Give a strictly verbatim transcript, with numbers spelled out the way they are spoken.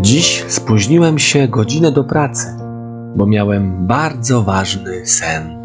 Dziś spóźniłem się godzinę do pracy, bo miałem bardzo ważny sen.